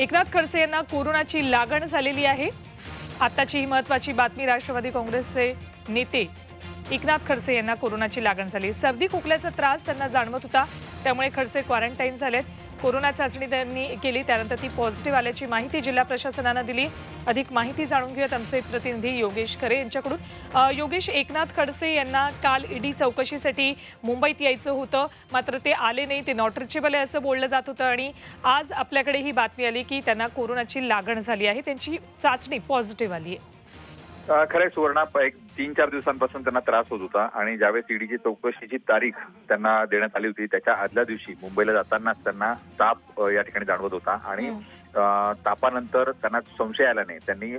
एकनाथ खडसे यांना कोरोनाची लागण झालेली आहे। आताची ही महत्त्वाची बातमी, राष्ट्रवादी कांग्रेसचे नेते एकनाथ खडसे यांना कोरोनाची लागण झाली। सर्दी खोकल्याचा त्रास त्यांना जाणवत होता, त्यामुळे खडसे क्वारंटाईन झालेत। कोरोना चाचणी त्यांनी केली, त्यानंतर ती पॉझिटिव्ह आल्याची माहिती जिल्हा प्रशासनाने दिली। अधिक माहिती जाणून घेऊयात आमचे प्रतिनिधी योगेश खरे यांच्याकडून। योगेश, एकनाथ खडसे यांना काल ईडी चौकशीसाठी मुंबईत यायचं होतं, मात्र ते आले नाही, ते नॉट रिचेबल आहे असं बोललं जात होतं आणि आज आपल्याकडे ही बातमी आली की त्यांना कोरोनाची लागण झाली आहे, त्यांची चाचणी पॉझिटिव्ह आली आहे। खरे सुवर्णा, एक 3-4 दिवसांपासून त्यांना त्रास होत होता आणि ज्यावेळेस ईडीची चौकशीची तारीख त्यांना देण्यात आली होती त्याच्या आदल्या दिवशी मुंबईला जाताना त्यांना ताप या ठिकाणी जाणवत होता आणि तापानंतर त्यांना संशय आल्याने त्यांनी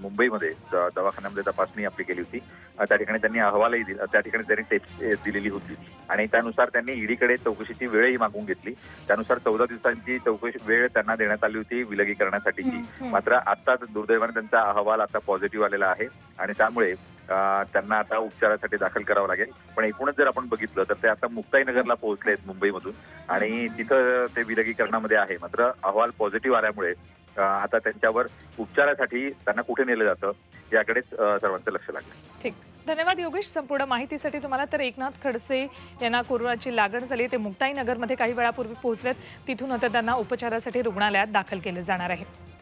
मुंबईमध्ये दवाखान्यामध्ये तपासणी आपली केली होती। त्या ठिकाणी त्यांनी अहवालही दिला, त्या ठिकाणी त्यांनी टेस्ट दिलेली होती आणि त्यानुसार त्यांनी ईडीकडे चौकशीची वेळही मागून घेतली। त्यानुसार 14 दिवसांची चौकशी वेळ त्यांना देण्यात आली होती विलगीकरणासाठीची। मात्र आता दुर्दैवाने त्यांचा अहवाल आता पॉझिटिव्ह आलेला आहे आणि त्यामुळे त्यांना आता उपचारासाठी दाखल करावं लागेल। पण एकूणच जर आपण बघितलं तर ते आता मुक्ताई नगरला पोहोचले आहेत मुंबईमधून आणि तिथं ते विलगीकरणामध्ये आहे। मात्र अहवाल पॉझिटिव्ह आल्यामुळे आता त्यांच्यावर उपचारासाठी त्यांना कुठे नेलं जातं याकडेच सर्वांचं लक्ष लागलं। ठीक, धन्यवाद योगेश संपूर्ण माहितीसाठी तुम्हाला। तर एकनाथ खडसे यांना कोरोनाची लागण झाली, ते मुक्ताई नगरमध्ये काही वेळापूर्वी पोहोचलेत, तिथून आता त्यांना उपचारासाठी रुग्णालयात दाखल केलं जाणार आहे।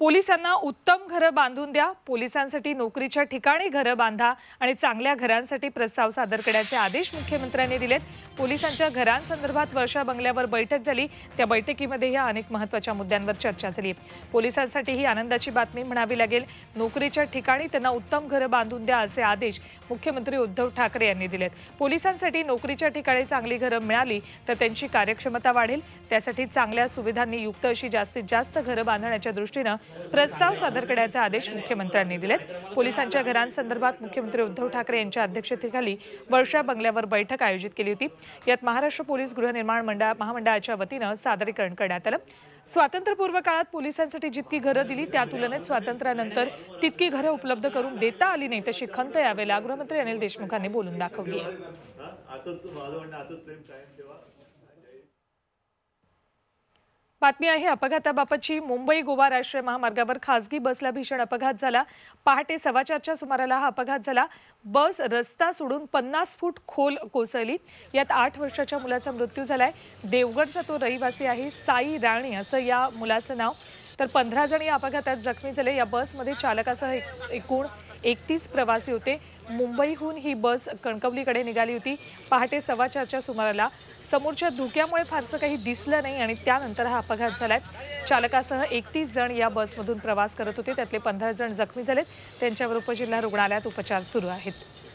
पोलिसांना उत्तम घरं बांधून द्या, पोलिसांसाठी नोकरीच्या ठिकाणी घरं बांधा आणि चांगल्या घरांसाठी प्रस्ताव सादर करण्याचे आदेश मुख्यमंत्र्यांनी दिलेत। पोलिसांच्या घरांसंदर्भात वर्षा बंगल्यावर बैठक झाली, त्या बैठकीमध्ये या अनेक महत्त्वाच्या मुद्द्यांवर चर्चा झाली। पोलिसांसाठी ही आनंदाची बातमी म्हणावी लागेल, नोकरीच्या ठिकाणी त्यांना उत्तम घरं बांधून द्या असे आदेश मुख्यमंत्री उद्धव ठाकरे यांनी दिलेत। पोलिसांसाठी नोकरीच्या ठिकाणी चांगली घरं मिळाली तर त्यांची कार्यक्षमता वाढेल, त्यासाठी चांगल्या सुविधांनी युक्त अशी जास्तीत जास्त घरं बांधण्याच्या दृष्टीने प्रस्ताव सादर करण्याचे आदेश मुख्यमंत्र्यांनी दिलेत। पोलिसांच्या घरांसंदर्भात मुख्यमंत्री उद्धव ठाकरे यांच्या अध्यक्षतेखाली वर्षा बंगल्यावर बैठक आयोजित केली होती। यात महाराष्ट्र पोलीस गृहनिर्माण महामंडळाच्या वतीने सादरीकरण करण्यात आलं। स्वातंत्र्यपूर्व काळात पोलिसांसाठी जितकी घरं दिली त्या तुलनेत स्वातंत्र्यानंतर तितकी घरं उपलब्ध करून देता आली नाही, तशी खंत यावेळी गृहमंत्री अनिल देशमुखांनी बोलून दाखवली आहे। बातमी आहे अपघाताबाबतची। मुंबई गोवा राष्ट्रीय महामार्गावर खासगी बसला भीषण अपघात झाला। पहाटे 4:15 च्या सुमाराला हा अपघात झाला। बस रस्ता सोडून 50 फूट खोल कोसळली, यात 8 वर्षाच्या मुलाचा मृत्यू झालाय। देवगडचा तो रहिवासी आहे, साई राणी असं या मुलाचं नाव। तर 15 जण या अपघातात जखमी झाले। या बसमध्ये चालकासह एकूण 31 प्रवासी होते। मुंबईहून ही बस कणकवलीकडे निघाली होती। पहाटे 4:15 च्या सुमाराला समोरच्या धुक्यामुळे फारसं काही दिसलं नाही आणि त्यानंतर हा अपघात झालाय। चालकासह 31 जण या बसमधून प्रवास करत होते, त्यातले 15 जण जखमी झालेत, त्यांच्यावर उपजिल्हा रुग्णालयात उपचार सुरू आहेत।